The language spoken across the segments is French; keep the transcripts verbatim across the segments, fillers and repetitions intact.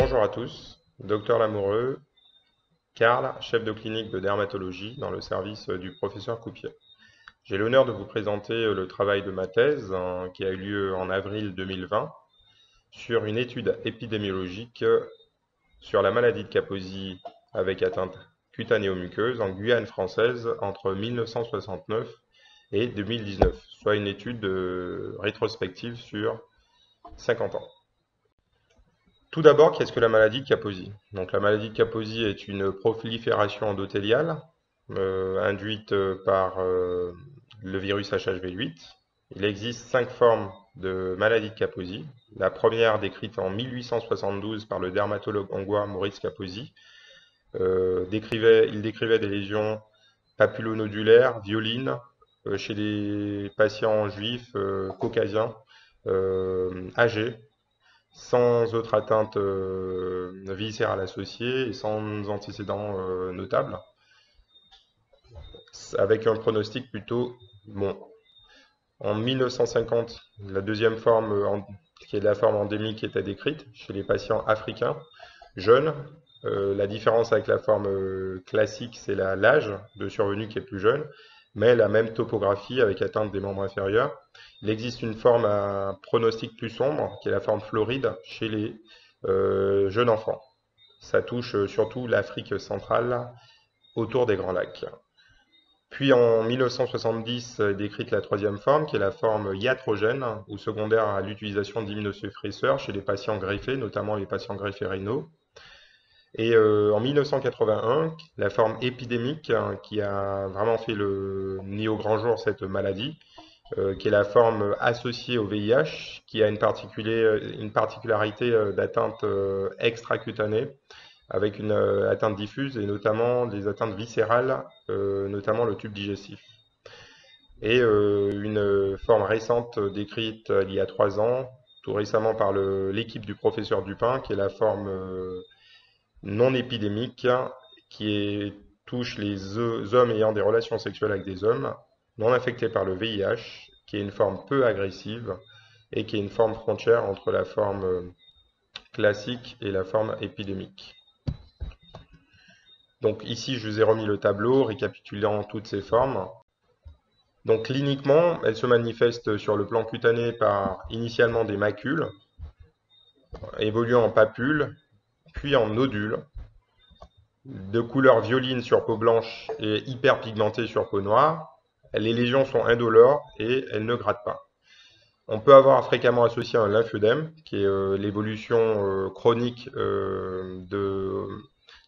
Bonjour à tous, docteur Lamoureux, Karl, chef de clinique de dermatologie dans le service du professeur Coupier. J'ai l'honneur de vous présenter le travail de ma thèse hein, qui a eu lieu en avril deux mille vingt sur une étude épidémiologique sur la maladie de Kaposi avec atteinte cutanéo-muqueuse en Guyane française entre mille neuf cent soixante-neuf et deux mille dix-neuf, soit une étude euh, rétrospective sur cinquante ans. Tout d'abord, qu'est-ce que la maladie de Kaposi? Donc, la maladie de Kaposi est une prolifération endothéliale euh, induite par euh, le virus H H V huit. Il existe cinq formes de maladie de Kaposi. La première, décrite en mille huit cent soixante-douze par le dermatologue hongrois Maurice Kaposi, euh, décrivait, il décrivait des lésions papulonodulaires, violines, euh, chez des patients juifs, euh, caucasiens, euh, âgés, sans autre atteinte euh, viscérale associée et sans antécédents euh, notables, avec un pronostic plutôt bon. En mille neuf cent cinquante, la deuxième forme, en, qui est la forme endémique, était décrite chez les patients africains jeunes. Euh, la différence avec la forme euh, classique, c'est l'âge de survenue qui est plus jeune, mais la même topographie avec atteinte des membres inférieurs. Il existe une forme à pronostic plus sombre, qui est la forme floride, chez les euh, jeunes enfants. Ça touche surtout l'Afrique centrale, autour des Grands Lacs. Puis en mille neuf cent soixante-dix, décrite la troisième forme, qui est la forme iatrogène, ou secondaire à l'utilisation d'immunosuppresseurs chez les patients greffés, notamment les patients greffés rénaux. Et euh, en mille neuf cent quatre-vingt-un, la forme épidémique, hein, qui a vraiment fait le mis au grand jour cette maladie, euh, qui est la forme associée au V I H, qui a une, une particularité d'atteinte euh, extracutanée, avec une euh, atteinte diffuse et notamment des atteintes viscérales, euh, notamment le tube digestif. Et euh, une euh, forme récente décrite euh, il y a trois ans, tout récemment par l'équipe du professeur Dupin, qui est la forme euh, non épidémique, qui est, touche les hommes ayant des relations sexuelles avec des hommes, non infectés par le V I H, qui est une forme peu agressive et qui est une forme frontière entre la forme euh, classique et la forme épidémique. Donc ici, je vous ai remis le tableau récapitulant toutes ces formes. Donc cliniquement, elles se manifestent sur le plan cutané par initialement des macules, évoluant en papules, puis en nodules, de couleur violine sur peau blanche et hyperpigmentée sur peau noire. Les lésions sont indolores et elles ne grattent pas. On peut avoir fréquemment associé un lymphœdème, qui est euh, l'évolution euh, chronique euh, de...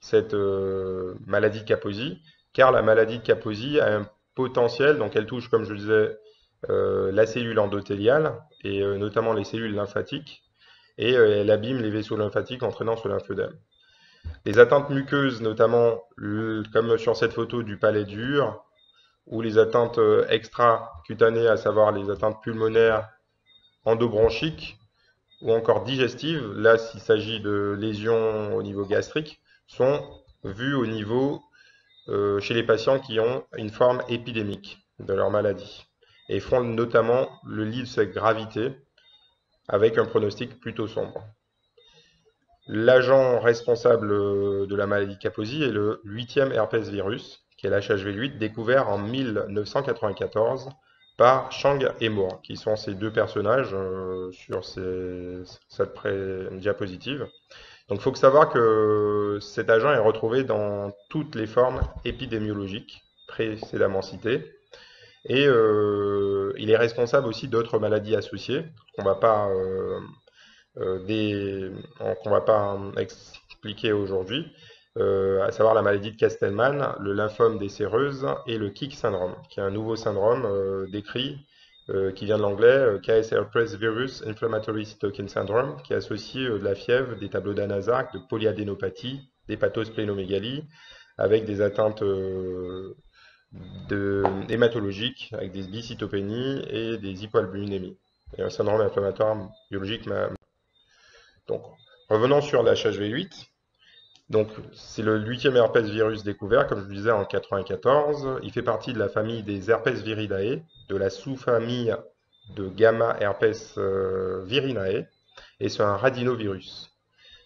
cette euh, maladie de Kaposi, car la maladie de Kaposi a un potentiel, donc elle touche, comme je le disais, euh, la cellule endothéliale, et euh, notamment les cellules lymphatiques, et euh, elle abîme les vaisseaux lymphatiques entraînant ce lymphœdème. Les atteintes muqueuses, notamment, le, comme sur cette photo du palais dur, ou les atteintes euh, extracutanées, à savoir les atteintes pulmonaires endobronchiques, ou encore digestives, là s'il s'agit de lésions au niveau gastrique, sont vues au niveau euh, chez les patients qui ont une forme épidémique de leur maladie et font notamment le lit de cette gravité avec un pronostic plutôt sombre. L'agent responsable de la maladie de Kaposi est le huitième herpès virus, qui est l'H H V huit, découvert en mille neuf cent quatre-vingt-quatorze par Chang et Moore, qui sont ces deux personnages euh, sur ces, cette pré-diapositive. Donc il faut savoir que cet agent est retrouvé dans toutes les formes épidémiologiques précédemment citées, et euh, il est responsable aussi d'autres maladies associées qu'on va pas, euh, euh, des, qu'on va pas expliquer aujourd'hui, euh, à savoir la maladie de Castleman, le lymphome des séreuses et le Kik syndrome, qui est un nouveau syndrome euh, décrit Euh, qui vient de l'anglais, euh, K S herpes virus inflammatory cytokine syndrome, qui associe euh, de la fièvre, des tableaux d'Anazark, de polyadénopathie, d'hépatosplénomégalie, avec des atteintes euh, de, hématologiques, avec des bicytopénies et des hypoalbuminémies, et un syndrome inflammatoire biologique. Donc, revenons sur l'H H V huit. Donc, c'est le huitième herpès virus découvert, comme je vous disais, en mille neuf cent quatre-vingt-quatorze. Il fait partie de la famille des herpès viridae, de la sous-famille de gamma herpès virinae, et c'est un radinovirus.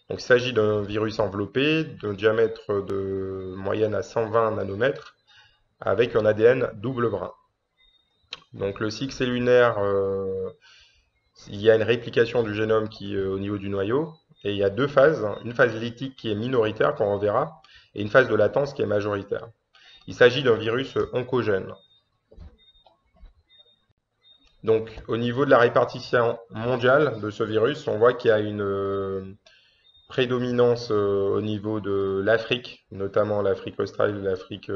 Donc, il s'agit d'un virus enveloppé d'un diamètre de moyenne à cent vingt nanomètres avec un A D N double brin. Donc, le cycle cellulaire, euh, il y a une réplication du génome qui est au niveau du noyau. Et il y a deux phases, une phase lytique qui est minoritaire, qu'on reverra, et une phase de latence qui est majoritaire. Il s'agit d'un virus oncogène. Donc, au niveau de la répartition mondiale de ce virus, on voit qu'il y a une prédominance au niveau de l'Afrique, notamment l'Afrique australe, l'Afrique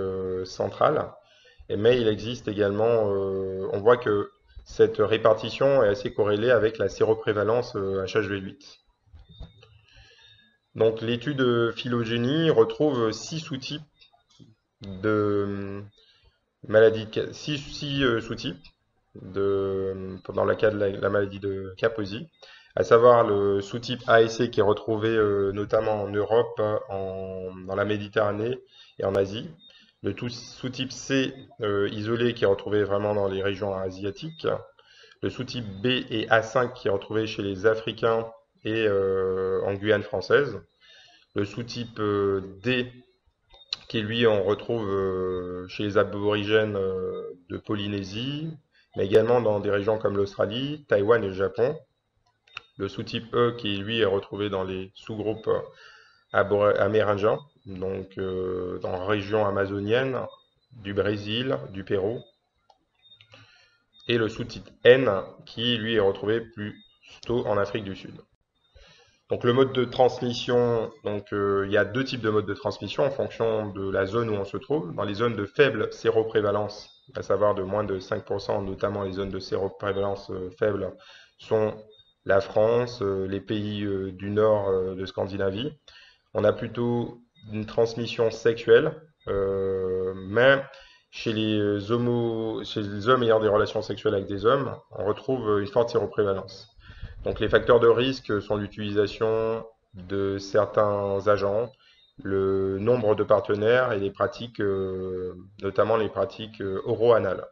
centrale. Mais il existe également, on voit que cette répartition est assez corrélée avec la séroprévalence H H V huit. Donc, l'étude phylogénie retrouve six sous-types de maladies, six, six sous-types dans le cas de la, la maladie de Kaposi, à savoir le sous-type A S C qui est retrouvé euh, notamment en Europe, en, dans la Méditerranée et en Asie, le sous-type C euh, isolé qui est retrouvé vraiment dans les régions asiatiques, le sous-type B et A cinq qui est retrouvé chez les Africains et euh, en Guyane française, le sous-type euh, D qui lui on retrouve euh, chez les aborigènes euh, de Polynésie, mais également dans des régions comme l'Australie, Taïwan et le Japon, le sous-type E qui lui est retrouvé dans les sous-groupes amérindiens, donc euh, dans la région amazonienne, du Brésil, du Pérou, et le sous-type N qui lui est retrouvé plus tôt en Afrique du Sud. Donc le mode de transmission, donc, euh, il y a deux types de modes de transmission en fonction de la zone où on se trouve. Dans les zones de faible séroprévalence, à savoir de moins de cinq pour cent, notamment les zones de séroprévalence euh, faible, sont la France, euh, les pays euh, du nord euh, de Scandinavie. On a plutôt une transmission sexuelle, euh, mais chez les, homo, chez les hommes ayant des relations sexuelles avec des hommes, on retrouve une forte séroprévalence. Donc les facteurs de risque sont l'utilisation de certains agents, le nombre de partenaires et les pratiques, euh, notamment les pratiques euh, oro-anales.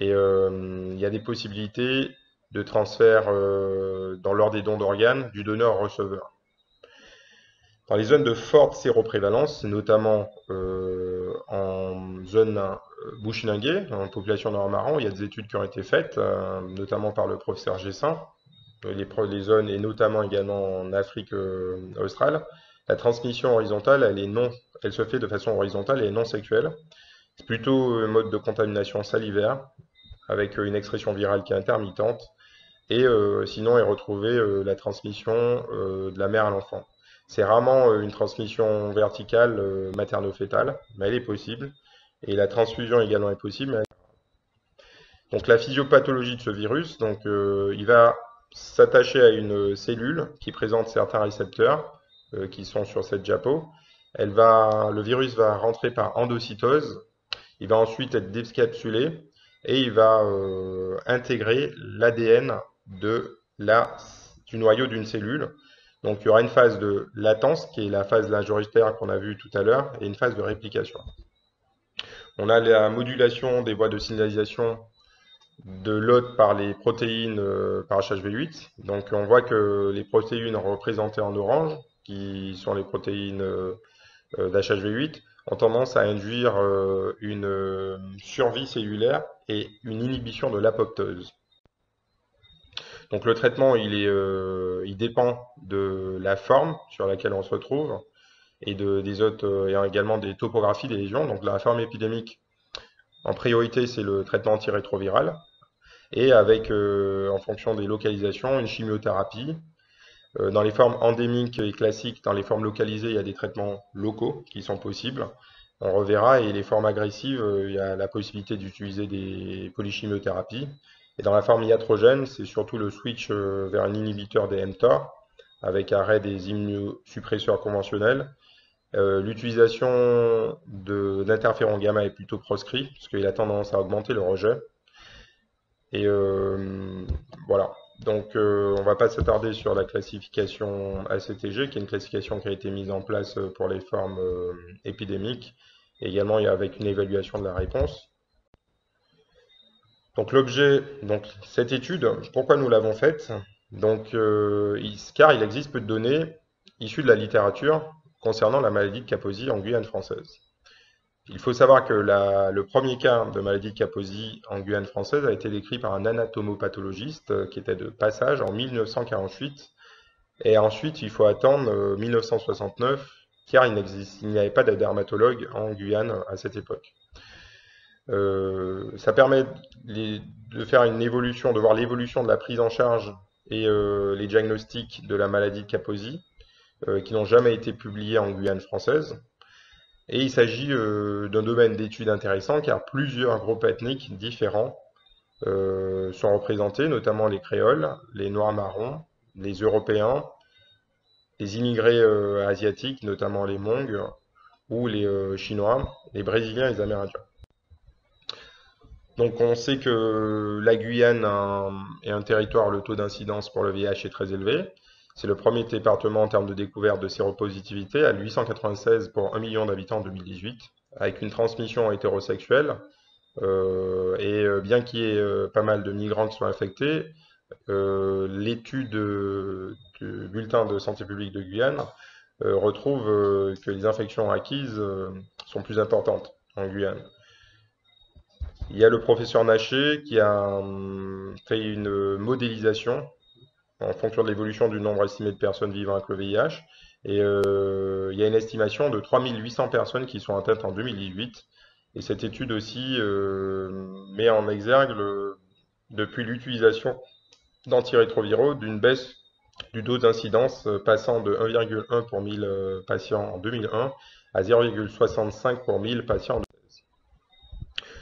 Et euh, il y a des possibilités de transfert euh, dans l'ordre des dons d'organes du donneur au receveur. Dans les zones de forte séroprévalence, notamment euh, en zone bouchilinguée, en population nord-marron, il y a des études qui ont été faites, euh, notamment par le professeur Gessin, Les, les zones, et notamment également en Afrique euh, australe, la transmission horizontale, elle, est non, elle se fait de façon horizontale et non sexuelle. C'est plutôt un mode de contamination salivaire, avec une excrétion virale qui est intermittente, et euh, sinon est retrouvée euh, la transmission euh, de la mère à l'enfant. C'est rarement euh, une transmission verticale euh, materno-fétale, mais elle est possible, et la transfusion également est possible. Mais... Donc la physiopathologie de ce virus, donc, euh, il va... s'attacher à une cellule qui présente certains récepteurs euh, qui sont sur cette diapo. Elle va, le virus va rentrer par endocytose, il va ensuite être décapsulé et il va euh, intégrer l'A D N du noyau d'une cellule. Donc il y aura une phase de latence qui est la phase majoritaire qu'on a vue tout à l'heure et une phase de réplication. On a la modulation des voies de signalisation de l'hôte par les protéines euh, par H H V huit. Donc on voit que les protéines représentées en orange, qui sont les protéines euh, d'H H V huit, ont tendance à induire euh, une euh, survie cellulaire et une inhibition de l'apoptose. Donc le traitement, il, est, euh, il dépend de la forme sur laquelle on se retrouve et de, des hôtes euh, et également des topographies des lésions. Donc la forme épidémique, en priorité, c'est le traitement antirétroviral. Et avec, euh, en fonction des localisations, une chimiothérapie. Euh, dans les formes endémiques et classiques, dans les formes localisées, il y a des traitements locaux qui sont possibles. On reverra. Et les formes agressives, euh, il y a la possibilité d'utiliser des polychimiothérapies. Et dans la forme iatrogène, c'est surtout le switch euh, vers un inhibiteur des mTOR, avec arrêt des immunosuppresseurs conventionnels. Euh, L'utilisation d'interférons gamma est plutôt proscrit, parce qu'il a tendance à augmenter le rejet. Et euh, voilà, donc euh, on ne va pas s'attarder sur la classification A C T G, qui est une classification qui a été mise en place pour les formes euh, épidémiques, et également avec une évaluation de la réponse. Donc l'objet, donc cette étude, pourquoi nous l'avons faite? Donc, euh, il, car il existe peu de données issus de la littérature concernant la maladie de Kaposi en Guyane française. Il faut savoir que la, le premier cas de maladie de Kaposi en Guyane française a été décrit par un anatomopathologiste qui était de passage en mille neuf cent quarante-huit, et ensuite il faut attendre mille neuf cent soixante-neuf, car il n'existe, il n'y avait pas de dermatologue en Guyane à cette époque. Euh, ça permet les, de faire une évolution, de voir l'évolution de la prise en charge et euh, les diagnostics de la maladie de Kaposi, euh, qui n'ont jamais été publiés en Guyane française. Et il s'agit euh, d'un domaine d'études intéressant, car plusieurs groupes ethniques différents euh, sont représentés, notamment les créoles, les noirs marrons, les européens, les immigrés euh, asiatiques, notamment les Hmongs, ou les euh, chinois, les brésiliens et les amérindiens. Donc on sait que la Guyane est un territoire où le taux d'incidence pour le V I H est très élevé. C'est le premier département en termes de découverte de séropositivité, à huit cent quatre-vingt-seize pour un million d'habitants en deux mille dix-huit, avec une transmission hétérosexuelle. Euh, et bien qu'il y ait euh, pas mal de migrants qui soient infectés, euh, l'étude euh, du bulletin de santé publique de Guyane euh, retrouve euh, que les infections acquises euh, sont plus importantes en Guyane. Il y a le professeur Nacher qui a fait une modélisation en fonction de l'évolution du nombre estimé de personnes vivant avec le V I H. Et euh, il y a une estimation de trois mille huit cents personnes qui sont atteintes en deux mille dix-huit. Et cette étude aussi euh, met en exergue, le, depuis l'utilisation d'antirétroviraux, d'une baisse du taux d'incidence passant de un virgule un pour mille patients en deux mille un à zéro virgule soixante-cinq pour mille patients en deux mille dix-huit.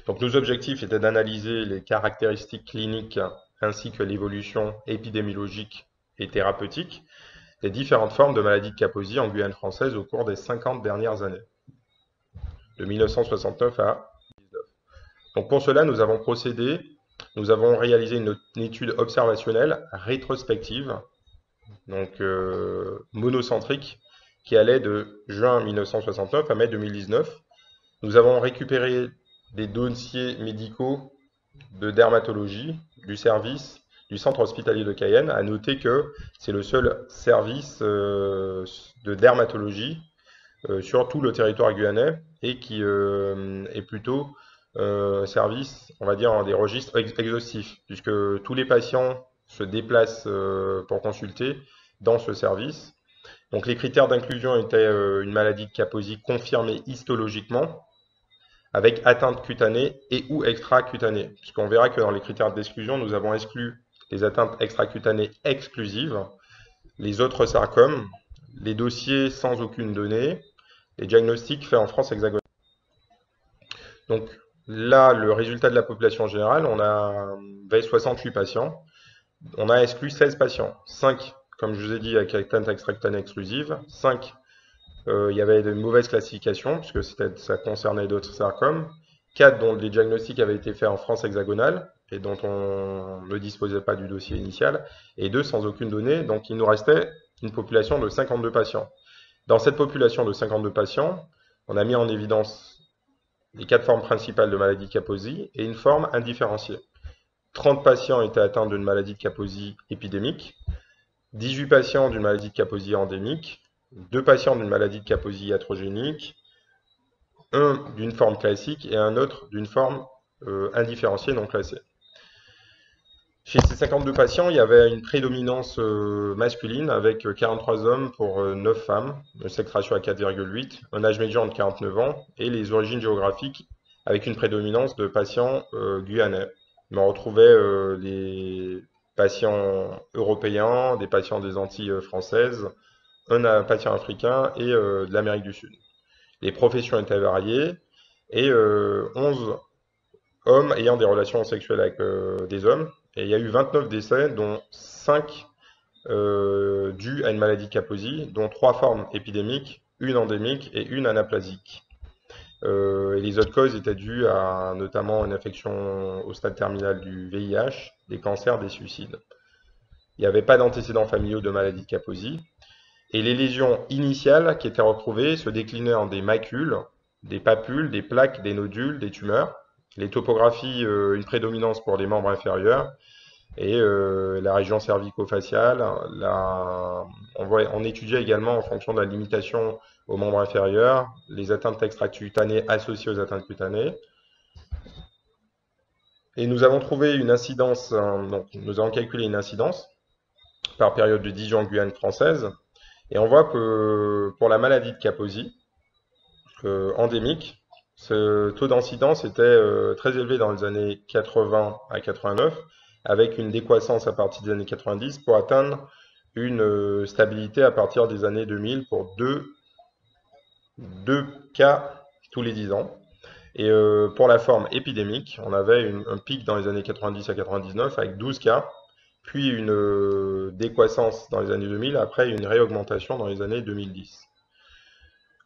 Donc nos objectifs étaient d'analyser les caractéristiques cliniques ainsi que l'évolution épidémiologique et thérapeutique des différentes formes de maladie de Kaposi en Guyane française au cours des cinquante dernières années, de mille neuf cent soixante-neuf à deux mille dix-neuf. Donc pour cela, nous avons procédé, nous avons réalisé une, une étude observationnelle rétrospective, donc euh, monocentrique, qui allait de juin mille neuf cent soixante-neuf à mai deux mille dix-neuf. Nous avons récupéré des dossiers médicaux de dermatologie du service du centre hospitalier de Cayenne. À noter que c'est le seul service euh, de dermatologie euh, sur tout le territoire guyanais et qui euh, est plutôt euh, service, on va dire, des registres ex exhaustifs, puisque tous les patients se déplacent euh, pour consulter dans ce service. Donc les critères d'inclusion étaient euh, une maladie de Kaposi confirmée histologiquement, avec atteinte cutanée et ou extra-cutanée, puisqu'on verra que dans les critères d'exclusion, nous avons exclu les atteintes extra-cutanées exclusives, les autres sarcomes, les dossiers sans aucune donnée, les diagnostics faits en France hexagonale. Donc là, le résultat de la population générale, on avait soixante-huit patients, on a exclu seize patients, cinq, comme je vous ai dit, avec atteinte extra-cutanée exclusive, cinq Euh, il y avait une mauvaise classification, puisque ça concernait d'autres sarcomes, quatre dont les diagnostics avaient été faits en France hexagonale, et dont on ne disposait pas du dossier initial, et deux sans aucune donnée, donc il nous restait une population de cinquante-deux patients. Dans cette population de cinquante-deux patients, on a mis en évidence les quatre formes principales de maladie de Kaposi, et une forme indifférenciée. trente patients étaient atteints d'une maladie de Kaposi épidémique, dix-huit patients d'une maladie de Kaposi endémique, deux patients d'une maladie de Kaposi iatrogénique, un d'une forme classique et un autre d'une forme euh, indifférenciée non classée. Chez ces cinquante-deux patients, il y avait une prédominance euh, masculine avec quarante-trois hommes pour euh, neuf femmes, le sexe ratio à quatre virgule huit, un âge médian de quarante-neuf ans et les origines géographiques avec une prédominance de patients euh, guyanais. Mais on retrouvait euh, les patients européens, des patients des Antilles françaises, un patient africain et euh, de l'Amérique du Sud. Les professions étaient variées et euh, onze hommes ayant des relations sexuelles avec euh, des hommes. Et il y a eu vingt-neuf décès, dont cinq euh, dus à une maladie de Kaposi, dont trois formes épidémiques, une endémique et une anaplasique. Euh, et les autres causes étaient dues à notamment une infection au stade terminal du V I H, des cancers, des suicides. Il n'y avait pas d'antécédents familiaux de maladie de Kaposi. Et les lésions initiales qui étaient retrouvées se déclinaient en des macules, des papules, des plaques, des nodules, des tumeurs. Les topographies, euh, une prédominance pour les membres inférieurs. et euh, la région cervico-faciale. La... On, voit, on étudie également en fonction de la limitation aux membres inférieurs, les atteintes extracutanées associées aux atteintes cutanées. Et nous avons trouvé une incidence, donc nous avons calculé une incidence par période de dix jours en Guyane française. Et on voit que pour la maladie de Kaposi, euh, endémique, ce taux d'incidence était euh, très élevé dans les années quatre-vingts à quatre-vingt-neuf, avec une décroissance à partir des années quatre-vingt-dix pour atteindre une euh, stabilité à partir des années deux mille pour deux cas tous les dix ans. Et euh, pour la forme épidémique, on avait une, un pic dans les années quatre-vingt-dix à quatre-vingt-dix-neuf avec douze cas, puis une euh, décroissance dans les années deux mille, après une réaugmentation dans les années deux mille dix.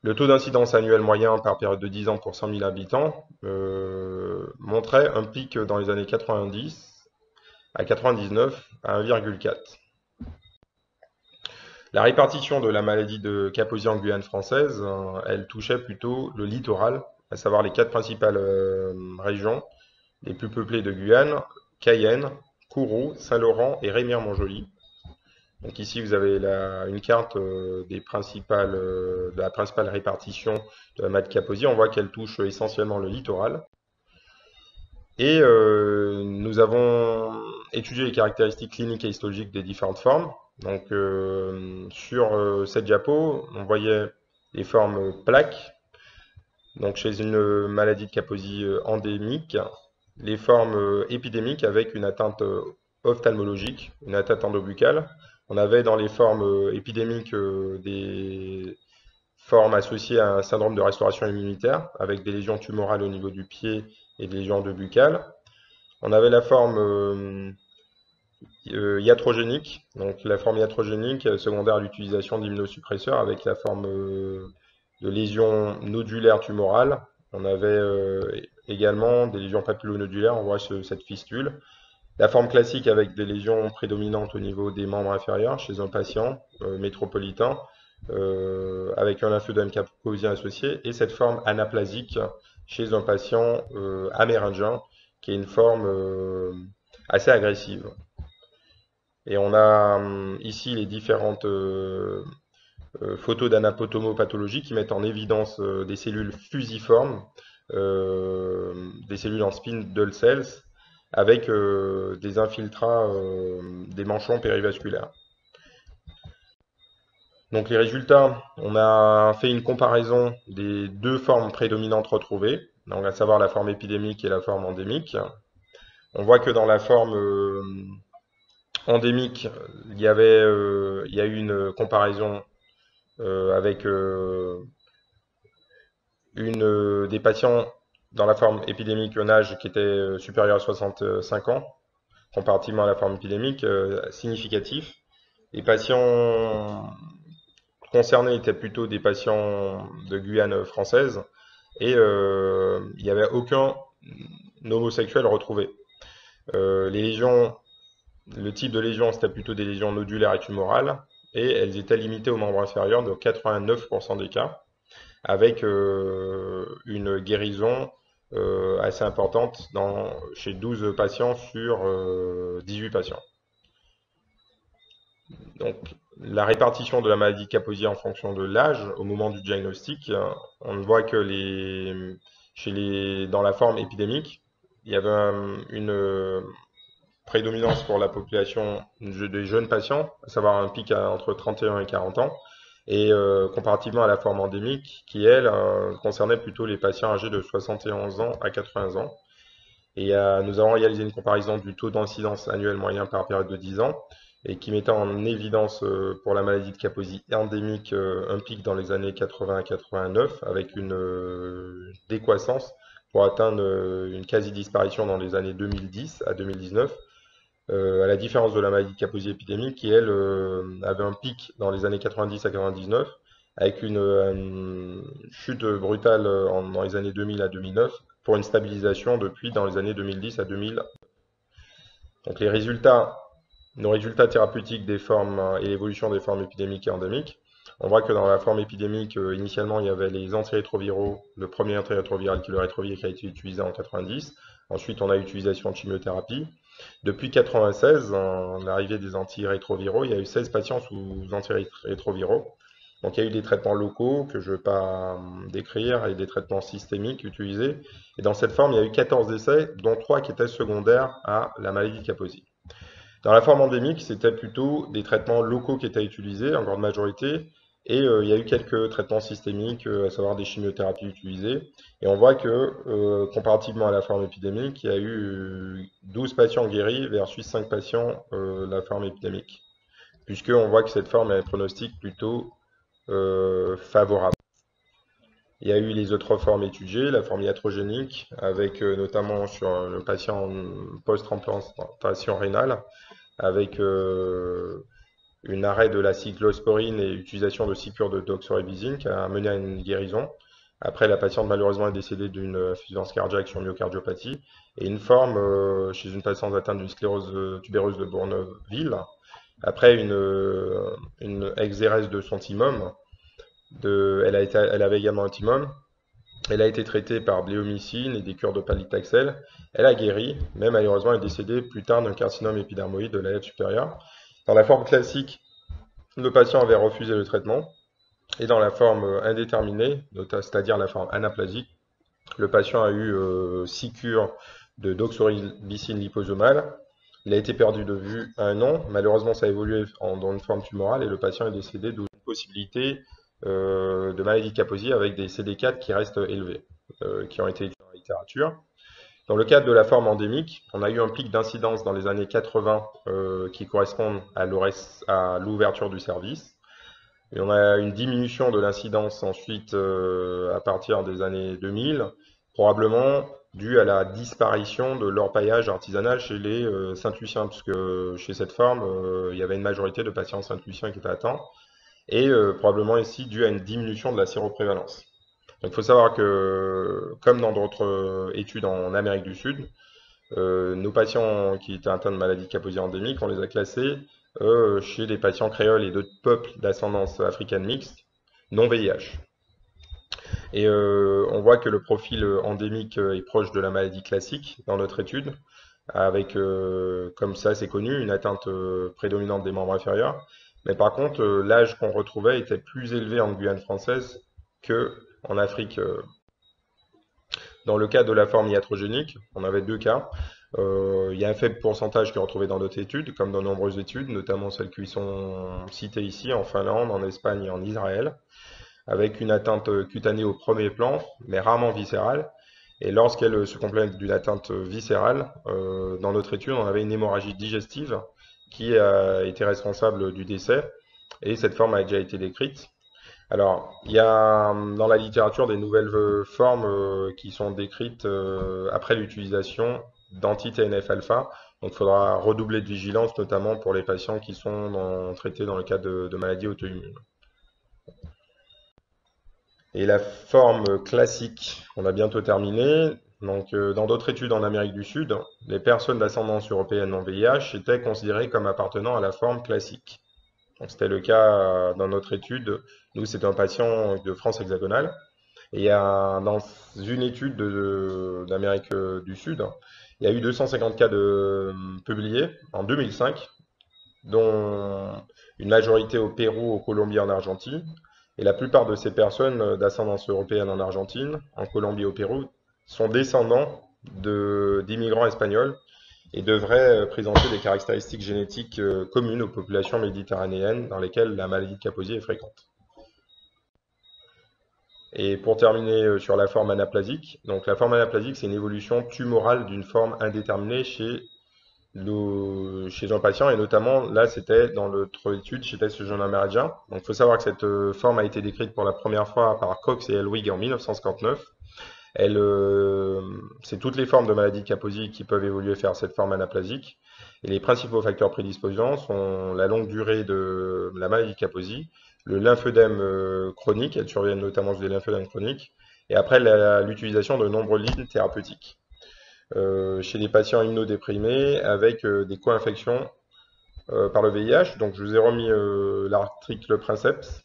Le taux d'incidence annuel moyen par période de dix ans pour cent mille habitants euh, montrait un pic dans les années quatre-vingt-dix à quatre-vingt-dix-neuf à un virgule quatre. La répartition de la maladie de Kaposi en Guyane française, elle touchait plutôt le littoral, à savoir les quatre principales euh, régions les plus peuplées de Guyane: Cayenne, Kourou, Saint-Laurent et Rémire-Montjoly. Donc ici vous avez la, une carte euh, des principales, euh, de la principale répartition de la maladie de Kaposi. On voit qu'elle touche essentiellement le littoral. Et euh, nous avons étudié les caractéristiques cliniques et histologiques des différentes formes. Donc euh, sur euh, cette diapo, on voyait les formes plaques. Donc chez une maladie de Kaposi endémique, les formes épidémiques avec une atteinte ophtalmologique, une atteinte endobuccale. On avait dans les formes épidémiques des formes associées à un syndrome de restauration immunitaire avec des lésions tumorales au niveau du pied et des lésions endobuccales. On avait la forme iatrogénique, donc la forme iatrogénique secondaire à l'utilisation d'immunosuppresseurs avec la forme de lésions nodulaires tumorales. On avait euh, également des lésions papillonodulaires, on voit ce, cette fistule. La forme classique avec des lésions prédominantes au niveau des membres inférieurs chez un patient euh, métropolitain euh, avec un lymphœdème kaposien associé, et cette forme anaplasique chez un patient euh, amérindien qui est une forme euh, assez agressive. Et on a hum, ici les différentes... Euh, Euh, photos d'anapotomopathologie qui mettent en évidence euh, des cellules fusiformes, euh, des cellules en spindle cells, avec euh, des infiltrats euh, des manchons périvasculaires. Donc les résultats, on a fait une comparaison des deux formes prédominantes retrouvées, donc à savoir la forme épidémique et la forme endémique. On voit que dans la forme... Euh, endémique, il y avait, euh, il y a eu une comparaison Euh, avec euh, une, euh, des patients dans la forme épidémique un âge qui était euh, supérieur à soixante-cinq ans, comparativement à la forme épidémique, euh, significatif. Les patients concernés étaient plutôt des patients de Guyane française, et euh, il n'y avait aucun homosexuel retrouvé. Euh, les lésions, le type de lésions, c'était plutôt des lésions nodulaires et tumorales, et elles étaient limitées aux membres inférieurs de quatre-vingt-neuf pour cent des cas, avec euh, une guérison euh, assez importante dans, chez douze patients sur euh, dix-huit patients. Donc, la répartition de la maladie de Kaposi en fonction de l'âge, au moment du diagnostic, on voit que les, chez les, dans la forme épidémique, il y avait un, une... prédominance pour la population des jeunes patients, à savoir un pic à, entre trente et un et quarante ans, et euh, comparativement à la forme endémique qui, elle, euh, concernait plutôt les patients âgés de soixante et onze ans à quatre-vingts ans. Et euh, nous avons réalisé une comparaison du taux d'incidence annuel moyen par période de dix ans, et qui mettait en évidence euh, pour la maladie de Kaposi endémique euh, un pic dans les années quatre-vingts à quatre-vingt-neuf, avec une euh, décroissance pour atteindre euh, une quasi-disparition dans les années deux mille dix à deux mille dix-neuf, Euh, à la différence de la maladie de Kaposi épidémique qui, elle, euh, avait un pic dans les années quatre-vingt-dix à quatre-vingt-dix-neuf, avec une euh, chute brutale en, dans les années deux mille à deux mille neuf, pour une stabilisation depuis dans les années deux mille dix à deux mille. Donc les résultats, nos résultats thérapeutiques des formes et l'évolution des formes épidémiques et endémiques, on voit que dans la forme épidémique, euh, initialement, il y avait les antirétroviraux, le premier antirétroviral qui est le rétrovirus qui a été utilisé en quatre-vingt-dix, Ensuite, on a utilisation de chimiothérapie. Depuis mille neuf cent quatre-vingt-seize, en arrivée des antirétroviraux, il y a eu seize patients sous antirétroviraux. Donc, il y a eu des traitements locaux que je ne vais pas décrire et des traitements systémiques utilisés. Et dans cette forme, il y a eu quatorze essais, dont trois qui étaient secondaires à la maladie Kaposi. Dans la forme endémique, c'était plutôt des traitements locaux qui étaient utilisés, en grande majorité. Et euh, il y a eu quelques traitements systémiques, euh, à savoir des chimiothérapies utilisées. Et on voit que, euh, comparativement à la forme épidémique, il y a eu douze patients guéris versus cinq patients euh, la forme épidémique. Puisqu'on voit que cette forme a un pronostic plutôt euh, favorable. Il y a eu les autres formes étudiées, la forme iatrogénique, avec euh, notamment sur le patient post-transplantation rénale, avec... Euh, un arrêt de la cyclosporine et utilisation de six cures de doxorubicine qui a mené à une guérison. Après, la patiente malheureusement est décédée d'une insuffisance cardiaque sur myocardiopathie et une forme euh, chez une patiente atteinte d'une sclérose tubéreuse de Bourneville. Après une, une exérèse de son timum, de, elle, a été, elle avait également un timum. Elle a été traitée par bléomycine et des cures de paclitaxel. Elle a guéri, mais malheureusement elle est décédée plus tard d'un carcinome épidermoïde de la lèvre supérieure. Dans la forme classique, le patient avait refusé le traitement. Et dans la forme indéterminée, c'est-à-dire la forme anaplasique, le patient a eu euh, six cures de doxorubicine liposomale. Il a été perdu de vue à un an. Malheureusement, ça a évolué en, dans une forme tumorale et le patient est décédé d'une possibilité euh, de maladie Kaposi avec des C D quatre qui restent élevés, euh, qui ont été étudiés dans la littérature. Dans le cadre de la forme endémique, on a eu un pic d'incidence dans les années quatre-vingts euh, qui correspondent à l'ouverture du service. Et on a une diminution de l'incidence ensuite euh, à partir des années deux mille, probablement due à la disparition de l'orpaillage artisanal chez les euh, Saint-Luciens, puisque euh, chez cette forme, euh, il y avait une majorité de patients Saint-Luciens qui étaient atteints, et euh, probablement ici due à une diminution de la séroprévalence. Il faut savoir que, comme dans d'autres études en Amérique du Sud, euh, nos patients qui étaient atteints de maladies Kaposi endémiques, on les a classés euh, chez les patients créoles et d'autres peuples d'ascendance africaine mixte, non V I H. Et euh, on voit que le profil endémique est proche de la maladie classique dans notre étude, avec, euh, comme ça c'est connu, une atteinte prédominante des membres inférieurs. Mais par contre, l'âge qu'on retrouvait était plus élevé en Guyane française que... en Afrique. Dans le cas de la forme iatrogénique, on avait deux cas. Euh, il y a un faible pourcentage qui est retrouvé dans notre étude, comme dans de nombreuses études, notamment celles qui sont citées ici, en Finlande, en Espagne et en Israël, avec une atteinte cutanée au premier plan, mais rarement viscérale. Et lorsqu'elle se complète d'une atteinte viscérale, euh, dans notre étude, on avait une hémorragie digestive qui a été responsable du décès, et cette forme a déjà été décrite. Alors, il y a dans la littérature des nouvelles formes euh, qui sont décrites euh, après l'utilisation d'anti-T N F alpha. Donc, il faudra redoubler de vigilance, notamment pour les patients qui sont dans, traités dans le cadre de, de maladies auto-immunes. Et la forme classique, on a bientôt terminé. Donc, euh, dans d'autres études en Amérique du Sud, les personnes d'ascendance européenne non V I H étaient considérées comme appartenant à la forme classique. C'était le cas dans notre étude. Nous, c'est un patient de France hexagonale. Et dans une étude d'Amérique du Sud, il y a eu deux cent cinquante cas de, publiés en deux mille cinq, dont une majorité au Pérou, au Colombie, en Argentine. Et la plupart de ces personnes d'ascendance européenne en Argentine, en Colombie, au Pérou, sont descendants d'immigrants de, espagnols, et devrait présenter des caractéristiques génétiques communes aux populations méditerranéennes dans lesquelles la maladie de Kaposi est fréquente. Et pour terminer sur la forme anaplasique, donc la forme anaplasique, c'est une évolution tumorale d'une forme indéterminée chez, le, chez un patient, et notamment là c'était dans notre étude chez ce jeune Amérindien. Donc il faut savoir que cette forme a été décrite pour la première fois par Cox et Elwig en mille neuf cent cinquante-neuf. Euh, c'est toutes les formes de maladie de Kaposi qui peuvent évoluer vers cette forme anaplasique. Et les principaux facteurs prédisposants sont la longue durée de la maladie de Kaposi, le lymphœdème chronique, elles surviennent notamment sur des lymphœdèmes chroniques, et après l'utilisation de nombreux lignes thérapeutiques. Euh, chez les patients immunodéprimés avec euh, des co-infections euh, par le V I H, donc je vous ai remis euh, l'article Princeps.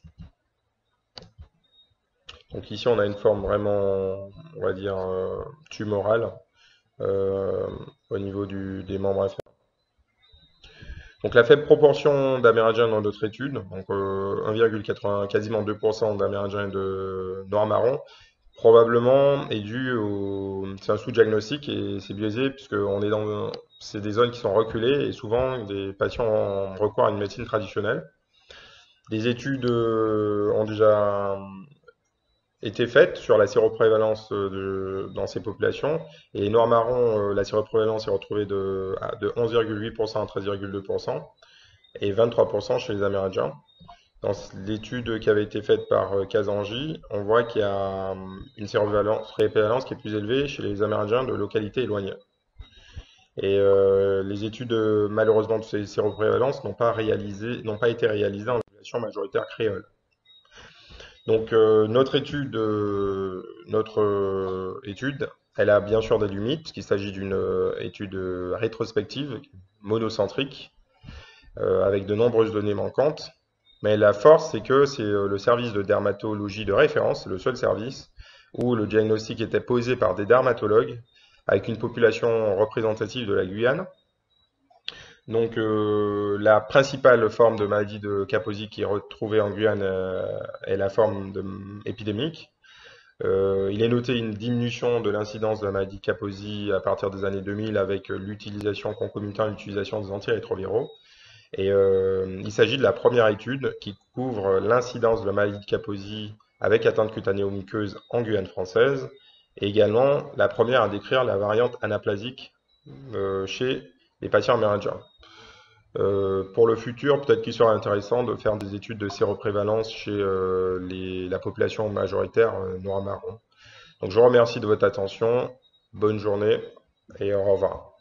Donc ici, on a une forme vraiment, on va dire, euh, tumorale, euh, au niveau du, des membres référents. Donc la faible proportion d'Amérindiens dans notre étude, donc euh, un virgule quatre-vingts, quasiment deux pour cent d'Amérindiens et de Noirs-Marrons, probablement est due au... C'est un sous-diagnostic et c'est biaisé puisque on est dans... c'est des zones qui sont reculées et souvent des patients ont recours à une médecine traditionnelle. Des études ont déjà été faites sur la séroprévalence de, dans ces populations. Et noir-marron, la séroprévalence est retrouvée de, de onze virgule huit pour cent à treize virgule deux pour cent et vingt-trois pour cent chez les Amérindiens. Dans l'étude qui avait été faite par Kazanji, on voit qu'il y a une séroprévalence qui est plus élevée chez les Amérindiens de localités éloignées. Et euh, les études, malheureusement, de ces séroprévalences n'ont pas, pas été réalisées en population majoritaire créole. Donc euh, notre étude, euh, notre euh, étude, elle a bien sûr des limites, puisqu'il s'agit d'une euh, étude euh, rétrospective, monocentrique, euh, avec de nombreuses données manquantes. Mais la force, c'est que c'est euh, le service de dermatologie de référence, le seul service, où le diagnostic était posé par des dermatologues, avec une population représentative de la Guyane. Donc euh, la principale forme de maladie de Kaposi qui est retrouvée en Guyane euh, est la forme de, épidémique. Euh, il est noté une diminution de l'incidence de la maladie de Kaposi à partir des années deux mille avec l'utilisation concomitante, l'utilisation des antirétroviraux. Et euh, il s'agit de la première étude qui couvre l'incidence de la maladie de Kaposi avec atteinte cutanée ou muqueuse en Guyane française. Et également la première à décrire la variante anaplasique euh, chez les patients amérindiens. Euh, pour le futur, peut-être qu'il sera intéressant de faire des études de séroprévalence chez euh, les, la population majoritaire euh, noir-marron. Donc je vous remercie de votre attention, bonne journée et au revoir.